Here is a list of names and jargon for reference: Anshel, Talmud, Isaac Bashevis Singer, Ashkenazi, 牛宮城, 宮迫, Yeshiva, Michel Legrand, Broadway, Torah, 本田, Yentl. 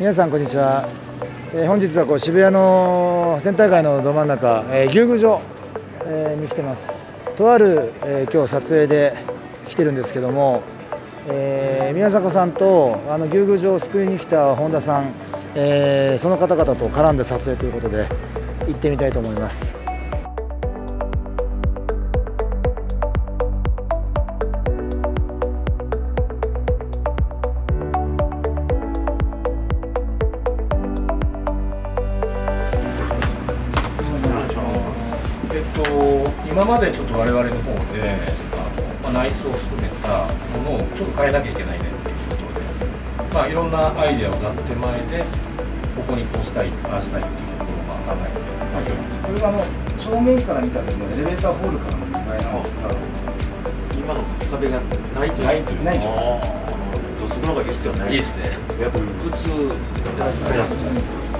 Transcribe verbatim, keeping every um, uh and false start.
皆さんこんにちは。えー、本日はこう渋谷のセンター街のど真ん中、えー、牛宮城、えー、に来てます。とある、えー、今日撮影で来てるんですけども、えー、宮迫さんとあの牛宮城を救いに来た本田さん、えー、その方々と絡んで撮影ということで行ってみたいと思います。えっと、今までちょっと我々の方で、まあ、内装を含めたものをちょっと変えなきゃいけないねっていうことで、まあ、いろんなアイデアを出す手前でここにこうしたいああしたいっていうところを考えて、はい、これはあの正面から見た時のエレベーターホールからの見栄えなんですが、今の壁がないというのは土足の方がいいですよね。いいですね。やっぱり普通ですね。